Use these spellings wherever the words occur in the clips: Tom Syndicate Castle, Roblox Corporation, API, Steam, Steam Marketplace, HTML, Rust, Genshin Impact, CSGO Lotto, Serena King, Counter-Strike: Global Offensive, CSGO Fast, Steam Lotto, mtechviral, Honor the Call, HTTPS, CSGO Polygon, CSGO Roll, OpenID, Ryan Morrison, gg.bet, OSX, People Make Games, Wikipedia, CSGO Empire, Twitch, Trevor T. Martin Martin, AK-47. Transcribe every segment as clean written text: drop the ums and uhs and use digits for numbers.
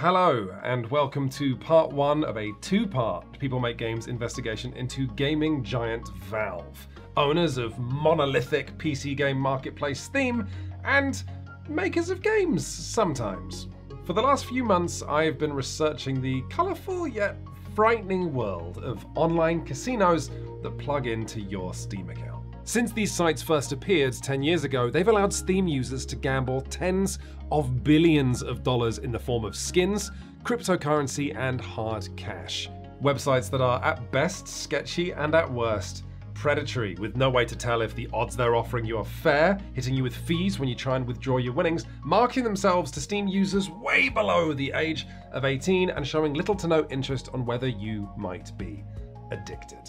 Hello, and welcome to part one of a two-part People Make Games investigation into gaming giant Valve, owners of monolithic PC game marketplace Steam, and makers of games sometimes. For the last few months, I've been researching the colourful yet frightening world of online casinos that plug into your Steam account. Since these sites first appeared 10 years ago, they've allowed Steam users to gamble tens of billions of dollars in the form of skins, cryptocurrency, and hard cash. Websites that are at best sketchy and at worst predatory, with no way to tell if the odds they're offering you are fair, hitting you with fees when you try and withdraw your winnings, marketing themselves to Steam users way below the age of 18, and showing little to no interest on whether you might be addicted.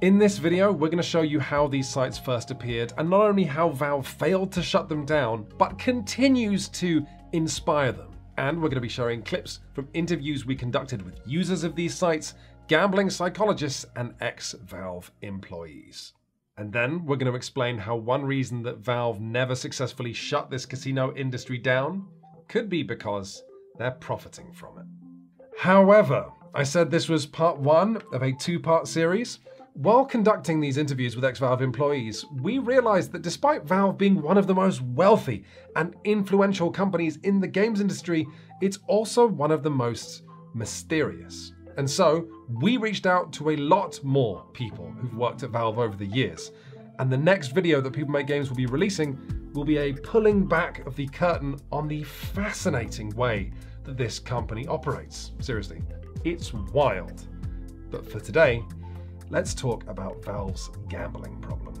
In this video, we're going to show you how these sites first appeared, and not only how Valve failed to shut them down, but continues to inspire them. And we're going to be showing clips from interviews we conducted with users of these sites, gambling psychologists, and ex-Valve employees. And then we're going to explain how one reason that Valve never successfully shut this casino industry down could be because they're profiting from it. However, I said this was part one of a two-part series. While conducting these interviews with ex-Valve employees, we realized that despite Valve being one of the most wealthy and influential companies in the games industry, it's also one of the most mysterious. And so, we reached out to a lot more people who've worked at Valve over the years. And the next video that People Make Games will be releasing will be a pulling back of the curtain on the fascinating way that this company operates. Seriously, it's wild. But for today, let's talk about Valve's gambling problem.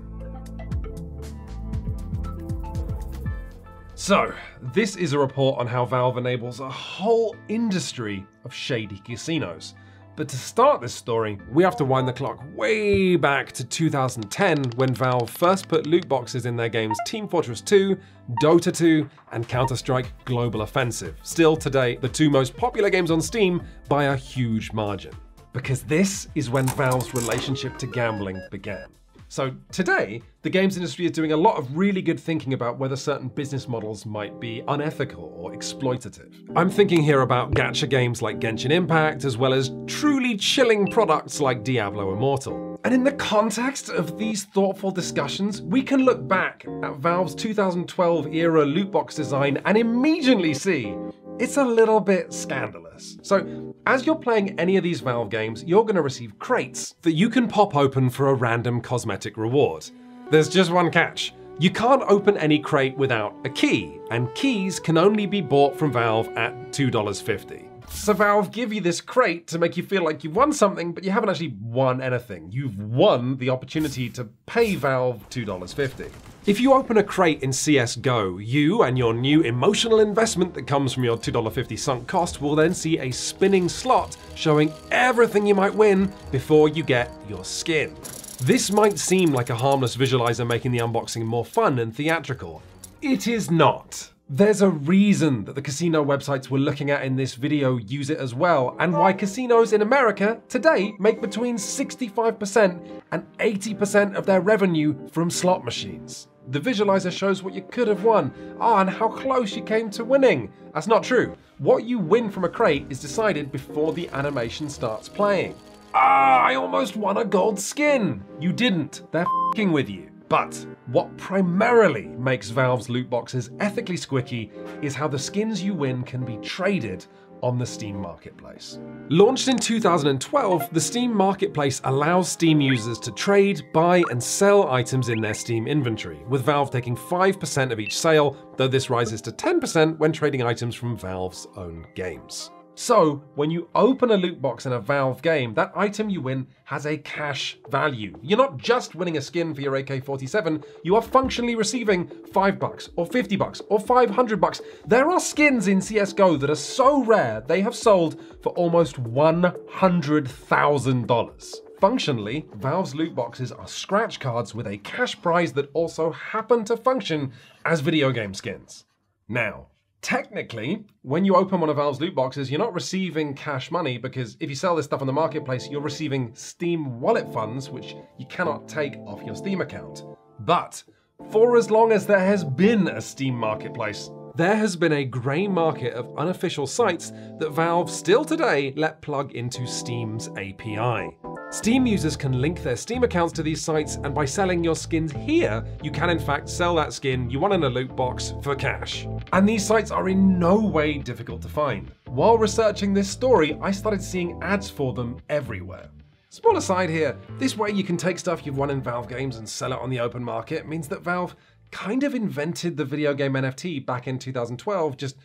So, this is a report on how Valve enables a whole industry of shady casinos. But to start this story, we have to wind the clock way back to 2010, when Valve first put loot boxes in their games Team Fortress 2, Dota 2, and Counter-Strike: Global Offensive. Still today, the two most popular games on Steam by a huge margin. Because this is when Valve's relationship to gambling began. So today, the games industry is doing a lot of really good thinking about whether certain business models might be unethical or exploitative. I'm thinking here about gacha games like Genshin Impact, as well as truly chilling products like Diablo Immortal. And in the context of these thoughtful discussions, we can look back at Valve's 2012 era loot box design and immediately see it's a little bit scandalous. So, as you're playing any of these Valve games, you're going to receive crates that you can pop open for a random cosmetic reward. There's just one catch. You can't open any crate without a key, and keys can only be bought from Valve at $2.50. So Valve give you this crate to make you feel like you've won something, but you haven't actually won anything. You've won the opportunity to pay Valve $2.50. If you open a crate in CSGO, you and your new emotional investment that comes from your $2.50 sunk cost will then see a spinning slot showing everything you might win before you get your skin. This might seem like a harmless visualizer making the unboxing more fun and theatrical. It is not. There's a reason that the casino websites we're looking at in this video use it as well, and why casinos in America today make between 65% and 80% of their revenue from slot machines. The visualizer shows what you could have won, and how close you came to winning. That's not true. What you win from a crate is decided before the animation starts playing. I almost won a gold skin. You didn't. They're f***ing with you. But what primarily makes Valve's loot boxes ethically squicky is how the skins you win can be traded on the Steam Marketplace. Launched in 2012, the Steam Marketplace allows Steam users to trade, buy, and sell items in their Steam inventory, with Valve taking 5% of each sale, though this rises to 10% when trading items from Valve's own games. So, when you open a loot box in a Valve game, that item you win has a cash value. You're not just winning a skin for your AK-47, you are functionally receiving $5 or $50 or $500. There are skins in CSGO that are so rare, they have sold for almost $100,000. Functionally, Valve's loot boxes are scratch cards with a cash prize that also happen to function as video game skins. Now, technically, when you open one of Valve's loot boxes, you're not receiving cash money, because if you sell this stuff on the marketplace, you're receiving Steam wallet funds, which you cannot take off your Steam account. But for as long as there has been a Steam marketplace, there has been a grey market of unofficial sites that Valve still today let plug into Steam's API. Steam users can link their Steam accounts to these sites, and by selling your skins here, you can in fact sell that skin you want in a loot box for cash. And these sites are in no way difficult to find. While researching this story, I started seeing ads for them everywhere. Small aside here, this way you can take stuff you've won in Valve games and sell it on the open market means that Valve kind of invented the video game NFT back in 2012, just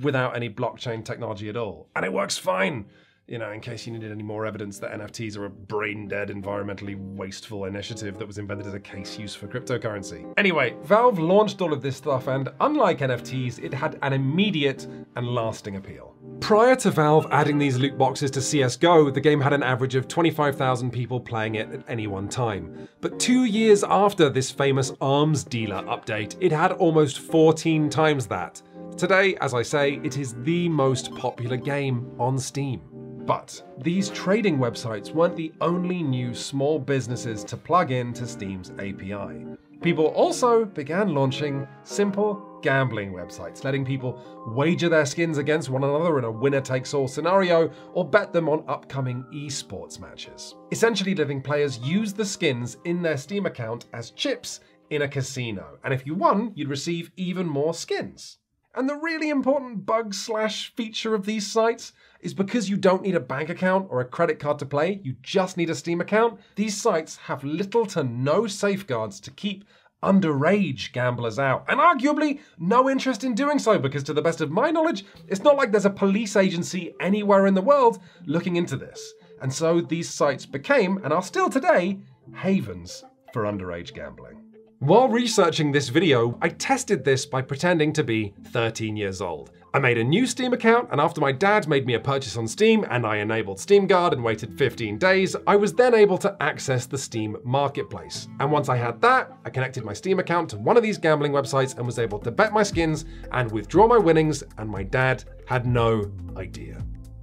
without any blockchain technology at all. And it works fine. You know, in case you needed any more evidence that NFTs are a brain-dead, environmentally wasteful initiative that was invented as a case use for cryptocurrency. Anyway, Valve launched all of this stuff, and unlike NFTs, it had an immediate and lasting appeal. Prior to Valve adding these loot boxes to CSGO, the game had an average of 25,000 people playing it at any one time. But 2 years after this famous arms dealer update, it had almost 14 times that. Today, as I say, it is the most popular game on Steam. But these trading websites weren't the only new small businesses to plug in to Steam's API. People also began launching simple gambling websites, letting people wager their skins against one another in a winner-takes-all scenario, or bet them on upcoming esports matches. Essentially letting players use the skins in their Steam account as chips in a casino, and if you won, you'd receive even more skins. And the really important bug/feature of these sites is because you don't need a bank account or a credit card to play, you just need a Steam account, these sites have little to no safeguards to keep underage gamblers out, and arguably no interest in doing so, because to the best of my knowledge, it's not like there's a police agency anywhere in the world looking into this. And so these sites became, and are still today, havens for underage gambling. While researching this video, I tested this by pretending to be 13 years old. I made a new Steam account, and after my dad made me a purchase on Steam and I enabled Steam Guard and waited 15 days, I was then able to access the Steam Marketplace. And once I had that, I connected my Steam account to one of these gambling websites and was able to bet my skins and withdraw my winnings, and my dad had no idea.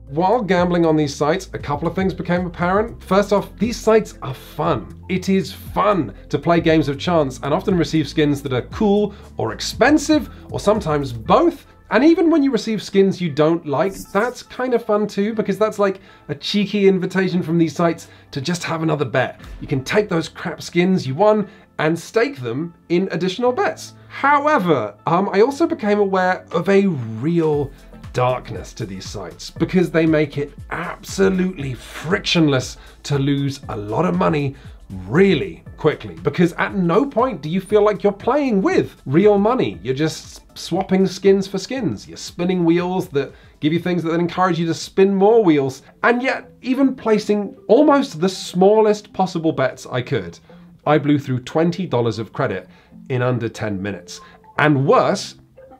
While gambling on these sites, a couple of things became apparent. First off, these sites are fun. It is fun to play games of chance and often receive skins that are cool or expensive, or sometimes both. And even when you receive skins you don't like, that's kind of fun too, because that's like a cheeky invitation from these sites to just have another bet. You can take those crap skins you won and stake them in additional bets. However, I also became aware of a real darkness to these sites, because they make it absolutely frictionless to lose a lot of money really quickly, because at no point do you feel like you're playing with real money. You're just swapping skins for skins. You're spinning wheels that give you things that then encourage you to spin more wheels. And yet, even placing almost the smallest possible bets I could, I blew through $20 of credit in under 10 minutes. And worse,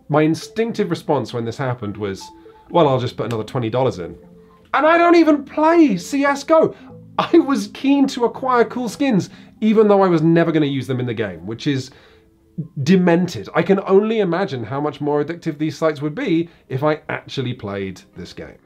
my instinctive response when this happened was, well, I'll just put another $20 in. And I don't even play CSGO. I was keen to acquire cool skins, even though I was never going to use them in the game, which is demented. I can only imagine how much more addictive these sites would be if I actually played this game.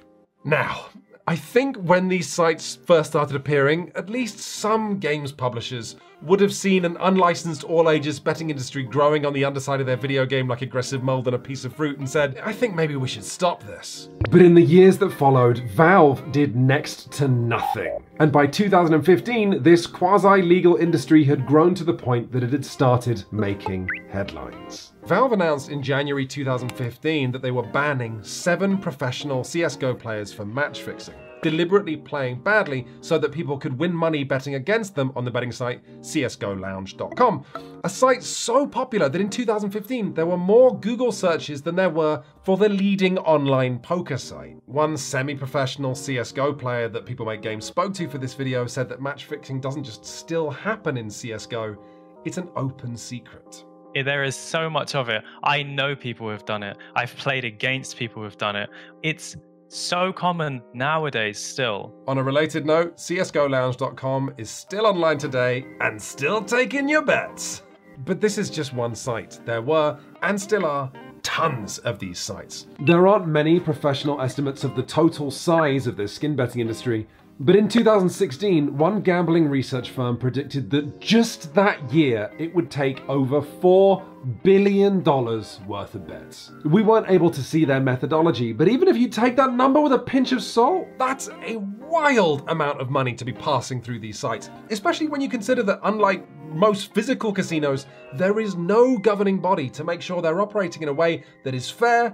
Now, I think when these sites first started appearing, at least some games publishers would have seen an unlicensed all-ages betting industry growing on the underside of their video game like aggressive mold on a piece of fruit and said, I think maybe we should stop this. But in the years that followed, Valve did next to nothing. And by 2015, this quasi-legal industry had grown to the point that it had started making headlines. Valve announced in January 2015 that they were banning 7 professional CSGO players for match fixing, deliberately playing badly so that people could win money betting against them on the betting site CSGOlounge.com, a site so popular that in 2015 there were more Google searches than there were for the leading online poker site. One semi-professional CSGO player that People Make Games spoke to for this video said that match fixing doesn't just still happen in CSGO, it's an open secret. There is so much of it. I know people who have done it. I've played against people who have done it. It's so common nowadays still. On a related note, CSGOlounge.com is still online today and still taking your bets. But this is just one site. There were, and still are, tons of these sites. There aren't many professional estimates of the total size of this skin betting industry, But in 2016, one gambling research firm predicted that just that year, it would take over $4 billion worth of bets. We weren't able to see their methodology, but even if you take that number with a pinch of salt, that's a wild amount of money to be passing through these sites, especially when you consider that unlike most physical casinos, there is no governing body to make sure they're operating in a way that is fair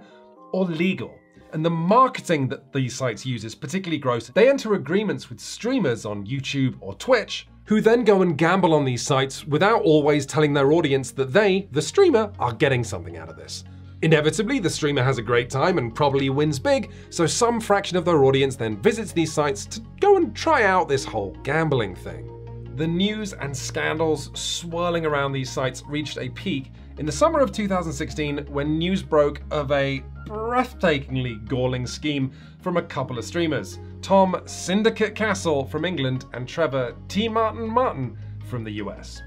or legal. And the marketing that these sites use is particularly gross. They enter agreements with streamers on YouTube or Twitch, who then go and gamble on these sites without always telling their audience that they, the streamer, are getting something out of this. Inevitably, the streamer has a great time and probably wins big, so some fraction of their audience then visits these sites to go and try out this whole gambling thing. The news and scandals swirling around these sites reached a peak in the summer of 2016 when news broke of a breathtakingly galling scheme from a couple of streamers, Tom Syndicate Castle from England and Trevor T. Martin Martin from the US.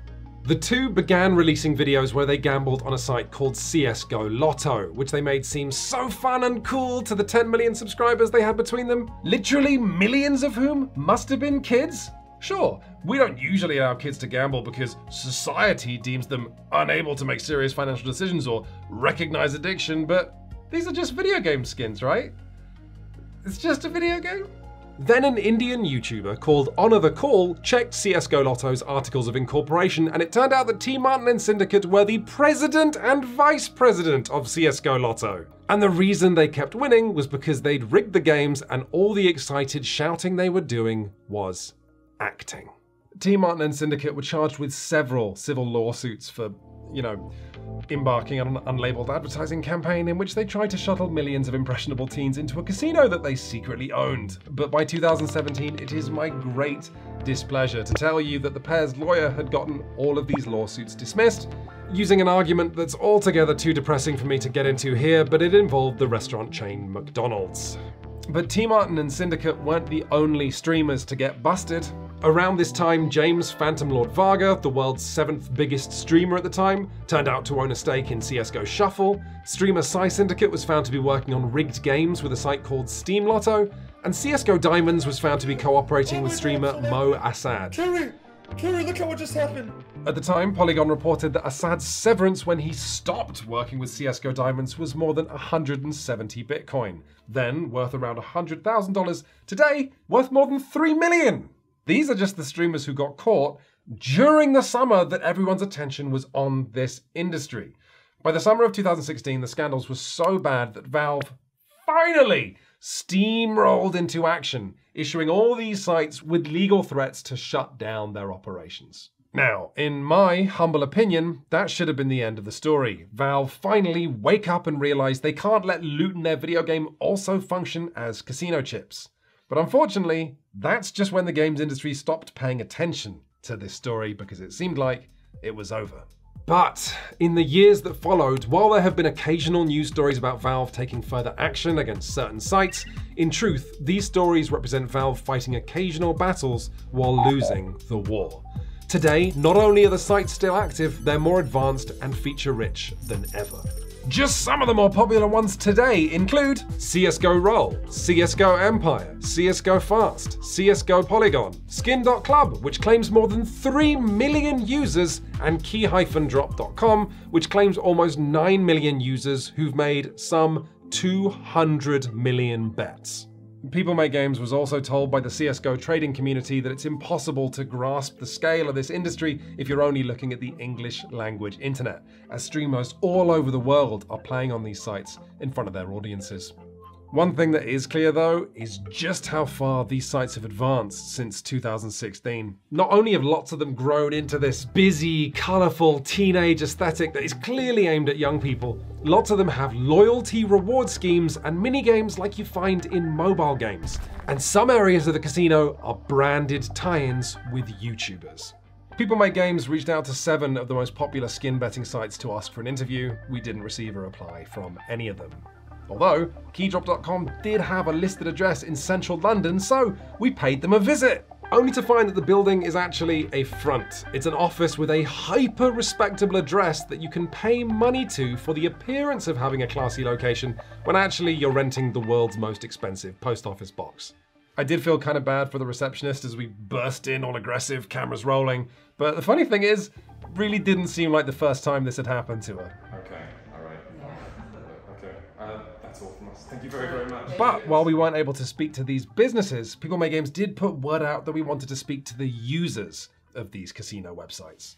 The two began releasing videos where they gambled on a site called CSGO Lotto, which they made seem so fun and cool to the 10 million subscribers they had between them, literally millions of whom must have been kids. Sure, we don't usually allow kids to gamble because society deems them unable to make serious financial decisions or recognize addiction, but these are just video game skins, right? It's just a video game? Then an Indian YouTuber called Honor the Call checked CSGO Lotto's articles of incorporation, and it turned out that T. Martin and Syndicate were the president and vice president of CSGO Lotto. And the reason they kept winning was because they'd rigged the games, and all the excited shouting they were doing was acting. T. Martin and Syndicate were charged with several civil lawsuits for, you know, embarking on an unlabeled advertising campaign in which they tried to shuttle millions of impressionable teens into a casino that they secretly owned. But by 2017, it is my great displeasure to tell you that the pair's lawyer had gotten all of these lawsuits dismissed, using an argument that's altogether too depressing for me to get into here, but it involved the restaurant chain McDonald's. But T. Martin and Syndicate weren't the only streamers to get busted. Around this time, James Phantom Lord Varga, the world's 7th biggest streamer at the time, turned out to own a stake in CSGO Shuffle. Streamer Psy Syndicate was found to be working on rigged games with a site called Steam Lotto, and CSGO Diamonds was found to be cooperating with streamer Mo Assad. Kerry, look at what just happened. At the time, Polygon reported that Assad's severance when he stopped working with CSGO Diamonds was more than 170 Bitcoin, then worth around $100,000, today worth more than 3 million. These are just the streamers who got caught during the summer that everyone's attention was on this industry. By the summer of 2016, the scandals were so bad that Valve finally steamrolled into action, issuing all these sites with legal threats to shut down their operations. Now, in my humble opinion, that should have been the end of the story. Valve finally wake up and realize they can't let loot in their video game also function as casino chips. But unfortunately, that's just when the games industry stopped paying attention to this story because it seemed like it was over. But in the years that followed, while there have been occasional news stories about Valve taking further action against certain sites, in truth, these stories represent Valve fighting occasional battles while losing the war. Today, not only are the sites still active, they're more advanced and feature-rich than ever. Just some of the more popular ones today include CSGO Roll, CSGO Empire, CSGO Fast, CSGO Polygon, Skin.Club, which claims more than 3 million users, and Key-Drop.com, which claims almost 9 million users who've made some 200 million bets. People Make Games was also told by the CSGO trading community that it's impossible to grasp the scale of this industry if you're only looking at the English language internet, as streamers all over the world are playing on these sites in front of their audiences. One thing that is clear though is just how far these sites have advanced since 2016. Not only have lots of them grown into this busy, colourful teenage aesthetic that is clearly aimed at young people, lots of them have loyalty reward schemes and minigames like you find in mobile games. And some areas of the casino are branded tie-ins with YouTubers. People Make Games reached out to 7 of the most popular skin betting sites to ask for an interview. We didn't receive a reply from any of them. Although, Key-Drop.com did have a listed address in central London, so we paid them a visit, only to find that the building is actually a front. It's an office with a hyper-respectable address that you can pay money to for the appearance of having a classy location, when actually you're renting the world's most expensive post office box. I did feel kind of bad for the receptionist as we burst in all aggressive, cameras rolling. But the funny thing is, it really didn't seem like the first time this had happened to her. Okay, all right. Okay, that's all from us. Thank you very, very much. But while we weren't able to speak to these businesses, People Make Games did put word out that we wanted to speak to the users of these casino websites.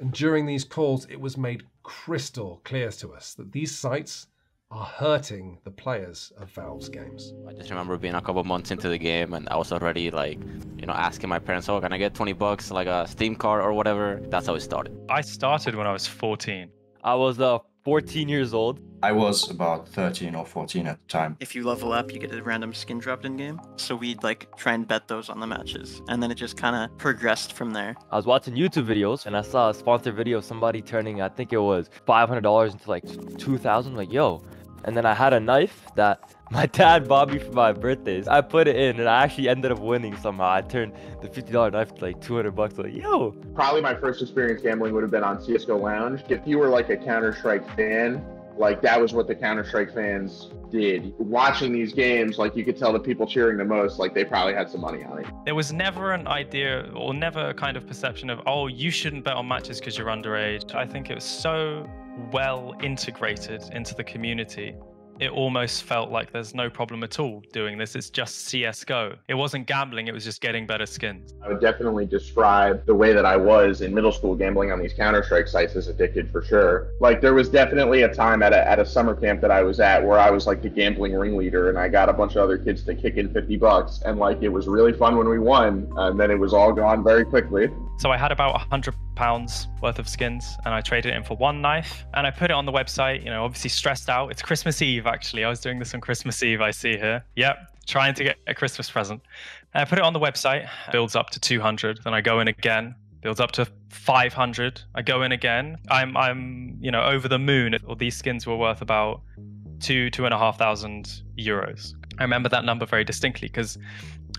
And during these calls, it was made crystal clear to us that these sites are hurting the players of Valve's games. I just remember being a couple months into the game and I was already like, you know, asking my parents, oh, can I get 20 bucks, like a Steam card or whatever? That's how it started. I started when I was 14. I was 14 years old. I was about 13 or 14 at the time. If you level up, you get a random skin dropped in-game. So we'd like try and bet those on the matches. And then it just kind of progressed from there. I was watching YouTube videos and I saw a sponsored video of somebody turning, I think it was $500 into like $2,000, like, yo. And then I had a knife that my dad bought me for my birthdays. I put it in and I actually ended up winning somehow. I turned the $50 knife to like 200 bucks, like, yo. Probably my first experience gambling would have been on CSGO Lounge. If you were like a Counter-Strike fan, like that was what the Counter-Strike fans did. Watching these games, like you could tell the people cheering the most, like they probably had some money on it. There was never an idea or never a kind of perception of, oh, you shouldn't bet on matches because you're underage. I think it was so well integrated into the community. It almost felt like there's no problem at all doing this. It's just CSGO. It wasn't gambling, it was just getting better skins. I would definitely describe the way that I was in middle school gambling on these Counter-Strike sites as addicted for sure. Like there was definitely a time at a summer camp that I was at where I was like the gambling ringleader and I got a bunch of other kids to kick in 50 bucks. And like, it was really fun when we won and then it was all gone very quickly. So I had about £100 worth of skins and I traded it in for one knife and I put it on the website, you know, obviously stressed out. It's Christmas Eve, actually. I was doing this on Christmas Eve, I see here. Yep, trying to get a Christmas present. And I put it on the website, builds up to 200. Then I go in again, builds up to 500. I go in again. I'm you know, over the moon. All these skins were worth about €2,500. I remember that number very distinctly because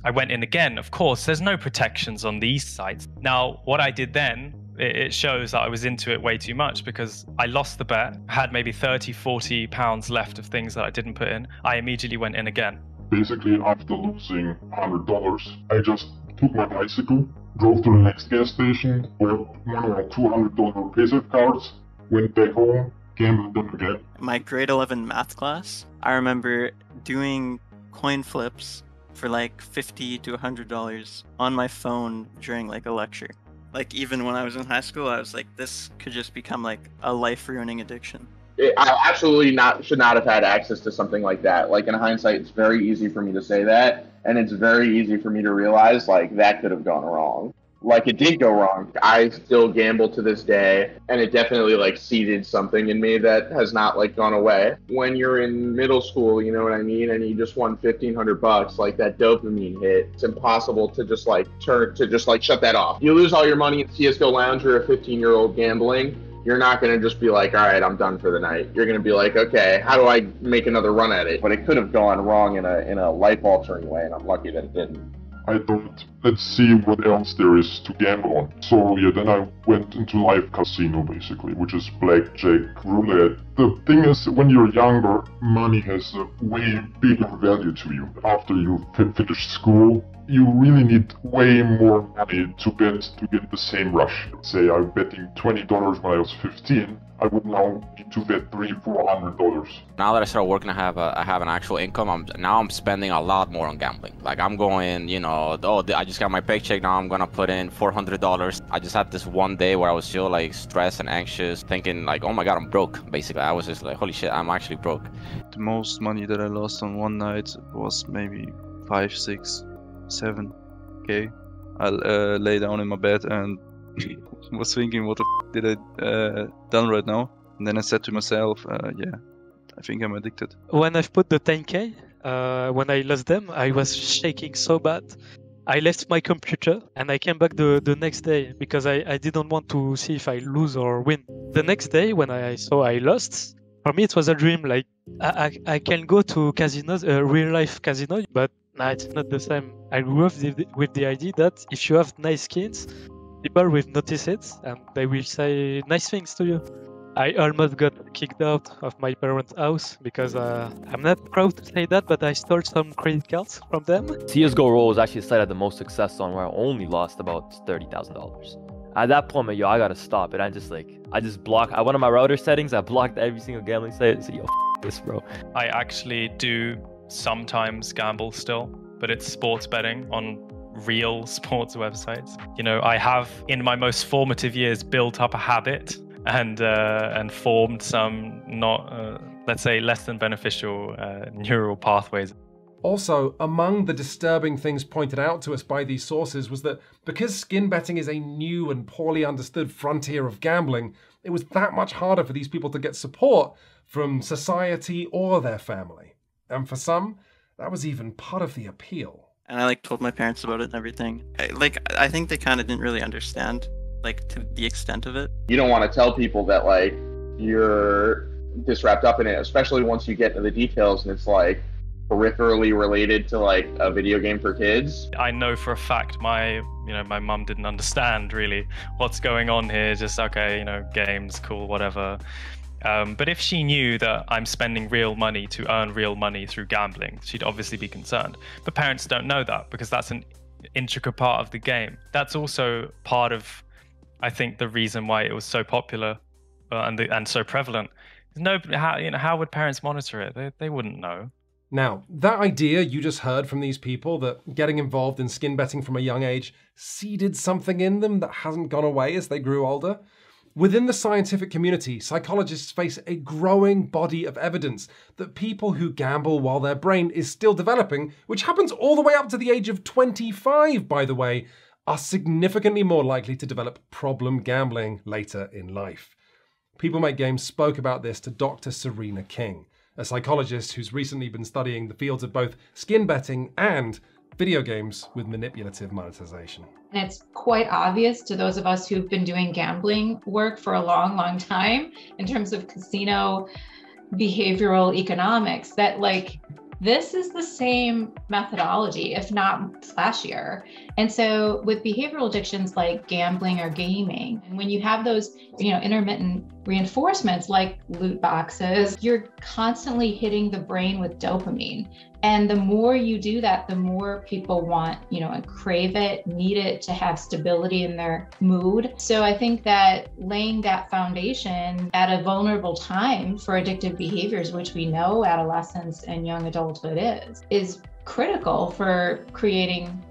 I went in again. Of course, there's no protections on these sites. Now, what I did then, it shows that I was into it way too much because I lost the bet, had maybe 30, 40 pounds left of things that I didn't put in. I immediately went in again. Basically, after losing $100, I just took my bicycle, drove to the next gas station, bought one of my $200 paysafe cards, went back home, gambled them again. My grade 11 math class, I remember doing coin flips for like $50 to $100 on my phone during like a lecture. Like even when I was in high school, I was like, this could just become like a life-ruining addiction. I absolutely should not have had access to something like that. Like in hindsight, it's very easy for me to say that. And it's very easy for me to realize like that could have gone wrong. Like it did go wrong. I still gamble to this day and it definitely like seeded something in me that has not like gone away. When you're in middle school, you know what I mean? And you just won 1,500 bucks, like that dopamine hit, it's impossible to just like shut that off. You lose all your money at CSGO Lounge, you're a 15-year-old gambling. You're not gonna just be like, all right, I'm done for the night. You're gonna be like, okay, how do I make another run at it? But it could have gone wrong in a life-altering way and I'm lucky that it didn't. I thought, let's see what else there is to gamble on. So yeah, then I went into live casino basically, which is blackjack, roulette. The thing is, when you're younger, money has a way bigger value to you. After you finish school, you really need way more money to bet to get the same rush. Say I'm betting $20 when I was 15, I would now need to bet $300-$400. Now that I started working, I have an actual income. Now I'm spending a lot more on gambling. Like I'm going, you know, oh, I just got my paycheck. Now I'm gonna put in $400. I just had this one day where I was still like stressed and anxious, thinking like, oh my God, I'm broke. Basically, I was just like, holy shit, I'm actually broke. The most money that I lost on one night was maybe 5, 6, 7K. I lay down in my bed and was thinking, what the f did I done right now? And then I said to myself, yeah, I think I'm addicted. When I've put the 10K, when I lost them, I was shaking so bad. I left my computer and I came back the next day because I didn't want to see if I lose or win. The next day when I saw I lost, for me it was a dream. Like I can go to casinos, a real life casino, but nah, it's not the same. I grew up with the idea that if you have nice skins, people will notice it and they will say nice things to you. I almost got kicked out of my parents' house because I'm not proud to say that, but I stole some credit cards from them. CSGO Roll was actually the site I had the most success on, where I only lost about $30,000. At that point, yo, I gotta stop it. I just blocked. I went on my router settings. I blocked every single gambling site. So yo, f this, bro. I actually do sometimes gamble still, but it's sports betting on real sports websites. You know, I have in my most formative years built up a habit and formed some not, let's say, less than beneficial neural pathways. Also, among the disturbing things pointed out to us by these sources was that because skin betting is a new and poorly understood frontier of gambling, it was that much harder for these people to get support from society or their family. And for some, that was even part of the appeal. And I like told my parents about it and everything. I think they kind of didn't really understand to the extent of it. You don't want to tell people that you're this wrapped up in it, especially once you get into the details and it's peripherally related to a video game for kids. I know for a fact my mum didn't understand really what's going on here. Just okay, games, cool, whatever. But if she knew that I'm spending real money to earn real money through gambling, she'd obviously be concerned. But parents don't know that because that's an intricate part of the game. That's also part of, I think, the reason why it was so popular and so prevalent. How would parents monitor it? They wouldn't know. Now, that idea you just heard from these people, that getting involved in skin betting from a young age seeded something in them that hasn't gone away as they grew older. Within the scientific community, psychologists face a growing body of evidence that people who gamble while their brain is still developing, which happens all the way up to the age of 25, by the way, are significantly more likely to develop problem gambling later in life. People Make Games spoke about this to Dr. Serena King, a psychologist who's recently been studying the fields of both skin betting and video games with manipulative monetization. And it's quite obvious to those of us who've been doing gambling work for a long, long time in terms of casino behavioral economics that this is the same methodology, if not flashier. And so with behavioral addictions like gambling or gaming, and when you have those, intermittent reinforcements like loot boxes, you're constantly hitting the brain with dopamine. And the more you do that, the more people want, and crave it, need it to have stability in their mood. So I think that laying that foundation at a vulnerable time for addictive behaviors, which we know adolescence and young adulthood is critical for creating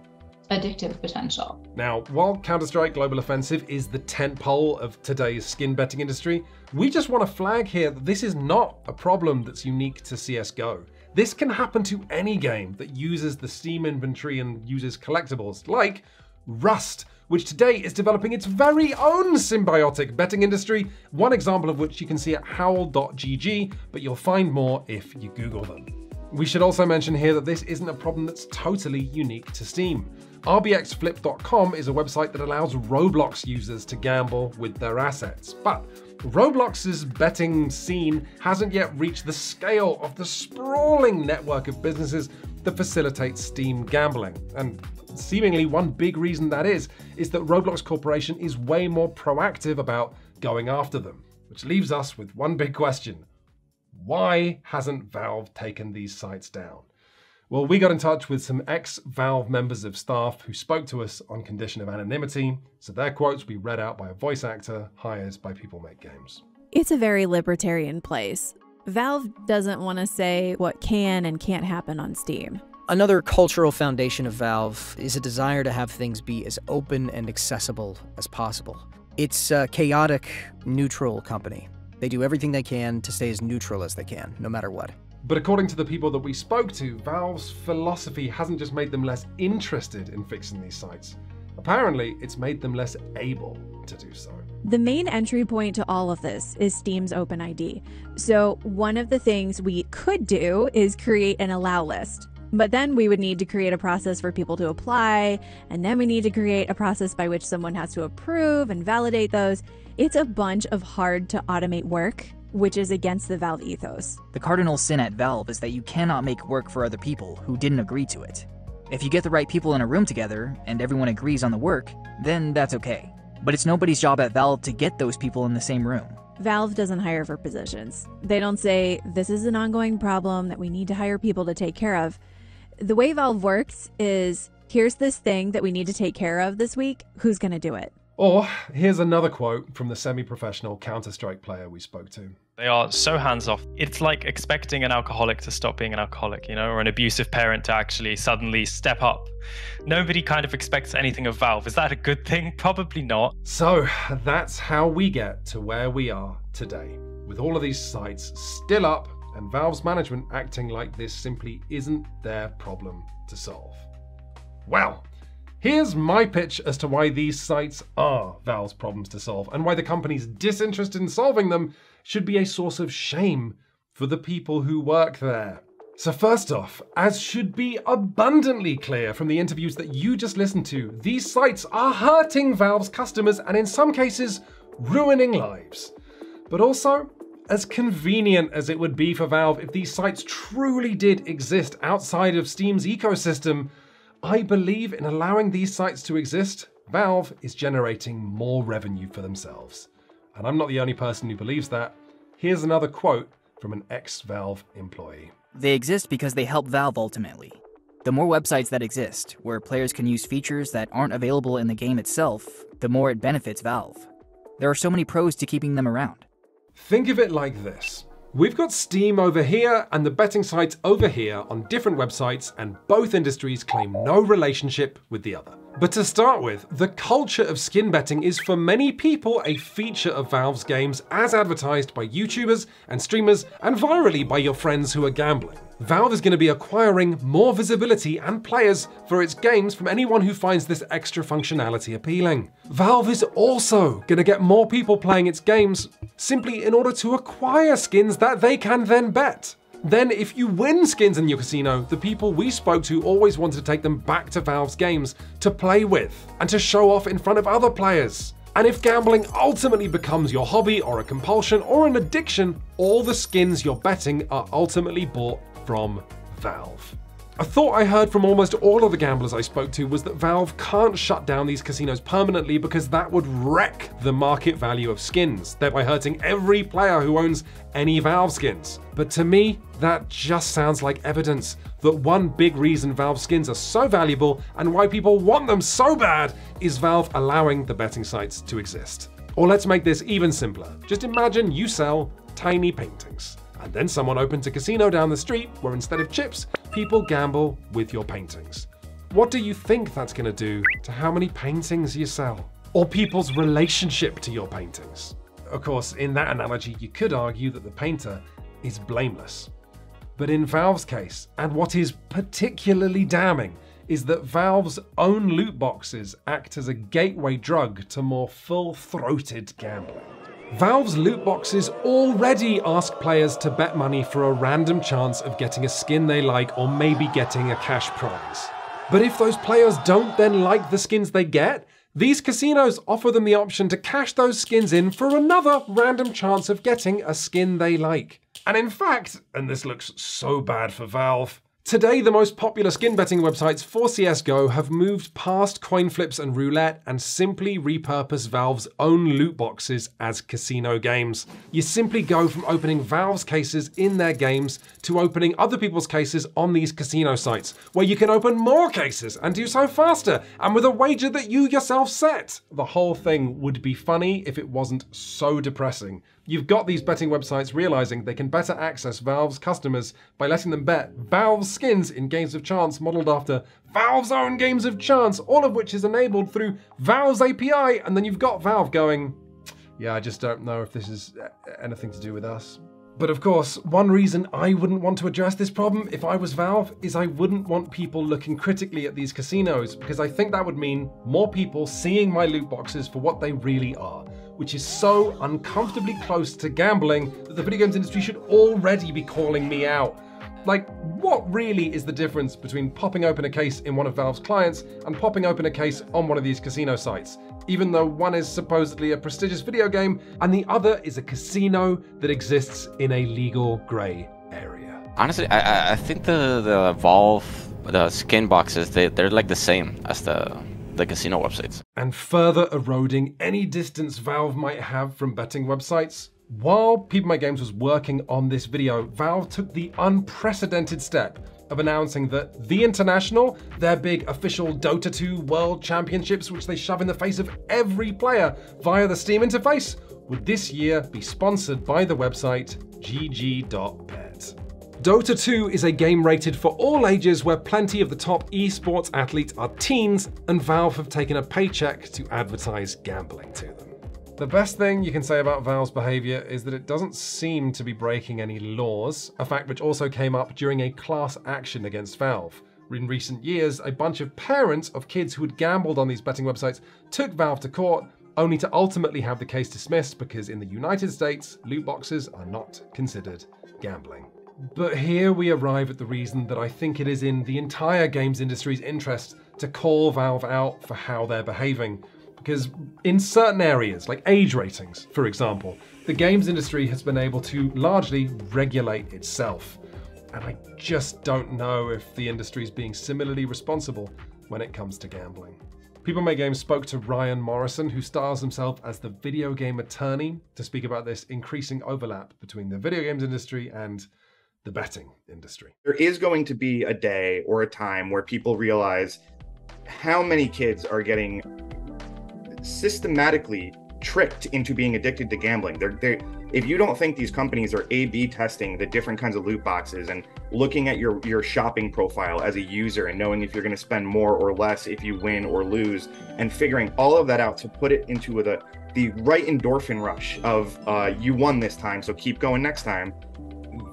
addictive potential. Now, while Counter-Strike Global Offensive is the tentpole of today's skin betting industry, we just want to flag here that this is not a problem that's unique to CSGO. This can happen to any game that uses the Steam inventory and uses collectibles, like Rust, which today is developing its very own symbiotic betting industry, one example of which you can see at howl.gg, but you'll find more if you Google them. We should also mention here that this isn't a problem that's totally unique to Steam. RBXFlip.com is a website that allows Roblox users to gamble with their assets, but Roblox's betting scene hasn't yet reached the scale of the sprawling network of businesses that facilitates Steam gambling. And seemingly one big reason that is that Roblox Corporation is way more proactive about going after them. Which leaves us with one big question. Why hasn't Valve taken these sites down? Well, we got in touch with some ex-Valve members of staff who spoke to us on condition of anonymity, so their quotes will be read out by a voice actor hired by People Make Games. It's a very libertarian place. Valve doesn't want to say what can and can't happen on Steam. Another cultural foundation of Valve is a desire to have things be as open and accessible as possible. It's a chaotic, neutral company. They do everything they can to stay as neutral as they can, no matter what. But according to the people that we spoke to, Valve's philosophy hasn't just made them less interested in fixing these sites. Apparently, it's made them less able to do so. The main entry point to all of this is Steam's OpenID. So one of the things we could do is create an allow list. But then we would need to create a process for people to apply, and then we need to create a process by which someone has to approve and validate those. It's a bunch of hard to automate work, which is against the Valve ethos. The cardinal sin at Valve is that you cannot make work for other people who didn't agree to it. If you get the right people in a room together and everyone agrees on the work, then that's okay. But it's nobody's job at Valve to get those people in the same room. Valve doesn't hire for positions. They don't say, this is an ongoing problem that we need to hire people to take care of. The way Valve works is, here's this thing that we need to take care of this week. Who's going to do it? Or here's another quote from the semi-professional Counter-Strike player we spoke to. They are so hands-off. It's like expecting an alcoholic to stop being an alcoholic, you know, or an abusive parent to actually suddenly step up. Nobody kind of expects anything of Valve. Is that a good thing? Probably not. So that's how we get to where we are today, with all of these sites still up and Valve's management acting like this simply isn't their problem to solve. Well, here's my pitch as to why these sites are Valve's problems to solve, and why the company's disinterest in solving them should be a source of shame for the people who work there. So first off, as should be abundantly clear from the interviews that you just listened to, these sites are hurting Valve's customers and in some cases ruining lives. But also, as convenient as it would be for Valve if these sites truly did exist outside of Steam's ecosystem, I believe in allowing these sites to exist, Valve is generating more revenue for themselves. And I'm not the only person who believes that. Here's another quote from an ex-Valve employee. They exist because they help Valve ultimately. The more websites that exist, where players can use features that aren't available in the game itself, the more it benefits Valve. There are so many pros to keeping them around. Think of it like this. We've got Steam over here and the betting sites over here on different websites, and both industries claim no relationship with the other. But to start with, the culture of skin betting is for many people a feature of Valve's games, as advertised by YouTubers and streamers and virally by your friends who are gambling. Valve is going to be acquiring more visibility and players for its games from anyone who finds this extra functionality appealing. Valve is also going to get more people playing its games simply in order to acquire skins that they can then bet. Then if you win skins in your casino, the people we spoke to always wanted to take them back to Valve's games to play with and to show off in front of other players. And if gambling ultimately becomes your hobby or a compulsion or an addiction, all the skins you're betting are ultimately bought from Valve. A thought I heard from almost all of the gamblers I spoke to was that Valve can't shut down these casinos permanently because that would wreck the market value of skins, thereby hurting every player who owns any Valve skins. But to me, that just sounds like evidence that one big reason Valve skins are so valuable and why people want them so bad is Valve allowing the betting sites to exist. Or let's make this even simpler. Just imagine you sell tiny paintings, and then someone opens a casino down the street where instead of chips, people gamble with your paintings. What do you think that's going to do to how many paintings you sell? Or people's relationship to your paintings? Of course, in that analogy, you could argue that the painter is blameless. But in Valve's case, and what is particularly damning, is that Valve's own loot boxes act as a gateway drug to more full-throated gambling. Valve's loot boxes already ask players to bet money for a random chance of getting a skin they like or maybe getting a cash prize. But if those players don't then like the skins they get, these casinos offer them the option to cash those skins in for another random chance of getting a skin they like. And in fact, and this looks so bad for Valve, today the most popular skin betting websites for CSGO have moved past coin flips and roulette and simply repurpose Valve's own loot boxes as casino games. You simply go from opening Valve's cases in their games to opening other people's cases on these casino sites, where you can open more cases and do so faster and with a wager that you yourself set. The whole thing would be funny if it wasn't so depressing. You've got these betting websites realizing they can better access Valve's customers by letting them bet Valve's skins in games of chance modeled after Valve's own games of chance, all of which is enabled through Valve's API, and then you've got Valve going, yeah, I just don't know if this is anything to do with us. But of course, one reason I wouldn't want to address this problem if I was Valve is I wouldn't want people looking critically at these casinos, because I think that would mean more people seeing my loot boxes for what they really are, which is so uncomfortably close to gambling that the video games industry should already be calling me out. Like, what really is the difference between popping open a case in one of Valve's clients and popping open a case on one of these casino sites, even though one is supposedly a prestigious video game and the other is a casino that exists in a legal gray area? Honestly, I think the Valve, the skin boxes, they're like the same as the casino websites. And further eroding any distance Valve might have from betting websites While People Make Games was working on this video, Valve took the unprecedented step of announcing that The International, their big official Dota 2 World Championships, which they shove in the face of every player via the Steam interface, would this year be sponsored by the website gg.bet. Dota 2 is a game rated for all ages where plenty of the top esports athletes are teens, and Valve have taken a paycheck to advertise gambling to them. The best thing you can say about Valve's behavior is that it doesn't seem to be breaking any laws, a fact which also came up during a class action against Valve. In recent years, a bunch of parents of kids who had gambled on these betting websites took Valve to court, only to ultimately have the case dismissed because in the United States, loot boxes are not considered gambling. But here we arrive at the reason that I think it is in the entire games industry's interest to call Valve out for how they're behaving. Because in certain areas, like age ratings, for example, the games industry has been able to largely regulate itself. And I just don't know if the industry is being similarly responsible when it comes to gambling. People Make Games spoke to Ryan Morrison, who styles himself as the video game attorney, to speak about this increasing overlap between the video games industry and the betting industry. There is going to be a day or a time where people realize how many kids are getting systematically tricked into being addicted to gambling. If you don't think these companies are A/B testing the different kinds of loot boxes and looking at your shopping profile as a user and knowing if you're going to spend more or less if you win or lose, and figuring all of that out to put it into the right endorphin rush of you won this time, so keep going next time.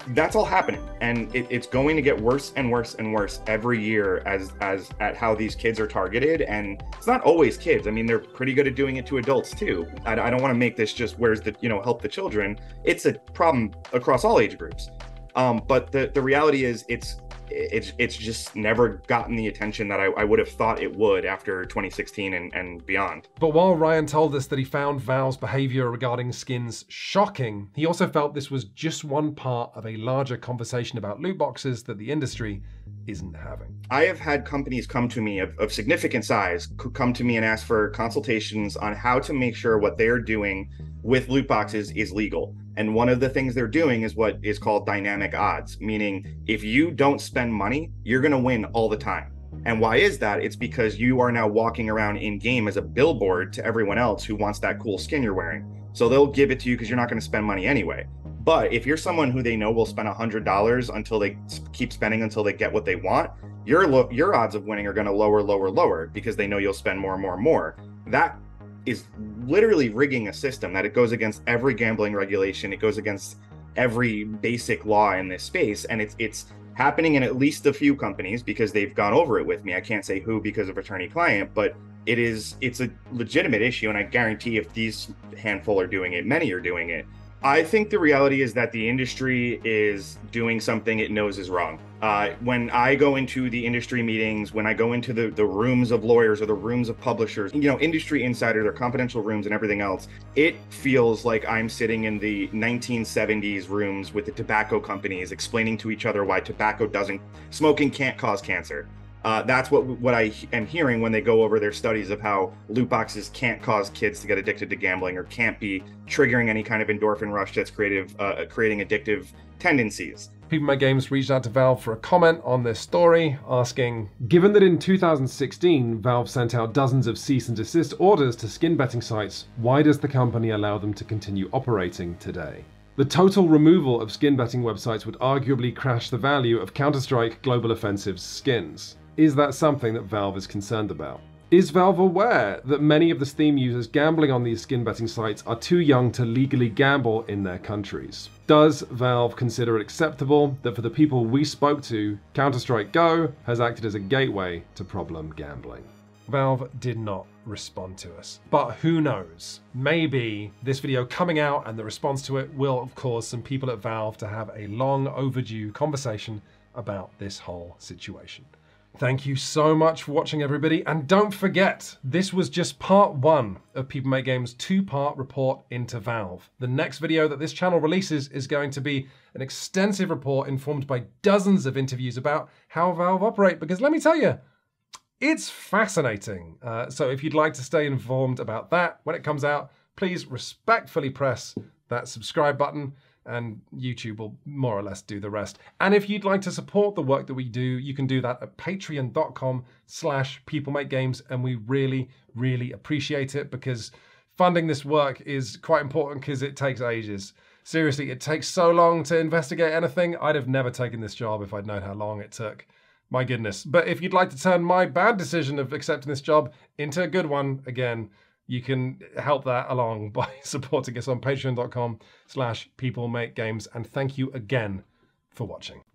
That's all happening, and it's going to get worse and worse and worse every year at how these kids are targeted. And it's not always kids. I mean, they're pretty good at doing it to adults too. I don't want to make this just where's the, you know, help the children. It's a problem across all age groups. But the reality is it's just never gotten the attention that I would have thought it would after 2016 and beyond. But while Ryan told us that he found Valve's behavior regarding skins shocking, he also felt this was just one part of a larger conversation about loot boxes that the industry isn't having. I have had companies come to me of significant size, come to me and ask for consultations on how to make sure what they're doing with loot boxes is legal. And one of the things they're doing is what is called dynamic odds, meaning if you don't spend money, you're going to win all the time. And why is that? It's because you are now walking around in game as a billboard to everyone else who wants that cool skin you're wearing. So they'll give it to you because you're not going to spend money anyway. But if you're someone who they know will spend $100 until they keep spending until they get what they want, your odds of winning are going to lower, lower, lower because they know you'll spend more and more and more. That is literally rigging a system that it goes against every gambling regulation. It goes against every basic law in this space. And it's happening in at least a few companies because they've gone over it with me. I can't say who because of attorney client, but it's a legitimate issue. And I guarantee if these handful are doing it, many are doing it. I think the reality is that the industry is doing something it knows is wrong. When I go into the industry meetings, when I go into the rooms of lawyers or the rooms of publishers, you know, industry insiders or confidential rooms and everything else, it feels like I'm sitting in the 1970s rooms with the tobacco companies explaining to each other why smoking can't cause cancer. That's what I am hearing when they go over their studies of how loot boxes can't cause kids to get addicted to gambling or can't be triggering any kind of endorphin rush that's creating addictive tendencies. People Make Games reached out to Valve for a comment on this story, asking, given that in 2016, Valve sent out dozens of cease and desist orders to skin betting sites, why does the company allow them to continue operating today? The total removal of skin betting websites would arguably crash the value of Counter-Strike: Global Offensive's skins. Is that something that Valve is concerned about? Is Valve aware that many of the Steam users gambling on these skin betting sites are too young to legally gamble in their countries? Does Valve consider it acceptable that for the people we spoke to, Counter-Strike Go has acted as a gateway to problem gambling? Valve did not respond to us, but who knows? Maybe this video coming out and the response to it will have caused some people at Valve to have a long overdue conversation about this whole situation. Thank you so much for watching, everybody. And don't forget, this was just part one of People Make Games' two-part report into Valve. The next video that this channel releases is going to be an extensive report informed by dozens of interviews about how Valve operate, because let me tell you, it's fascinating. So if you'd like to stay informed about that when it comes out, please respectfully press that subscribe button, and YouTube will more or less do the rest. And if you'd like to support the work that we do, you can do that at patreon.com/peoplemakegames, and we really, really appreciate it, because funding this work is quite important because it takes ages. Seriously, it takes so long to investigate anything. I'd have never taken this job if I'd known how long it took. My goodness. But if you'd like to turn my bad decision of accepting this job into a good one again, you can help that along by supporting us on patreon.com/peoplemakegames. And thank you again for watching.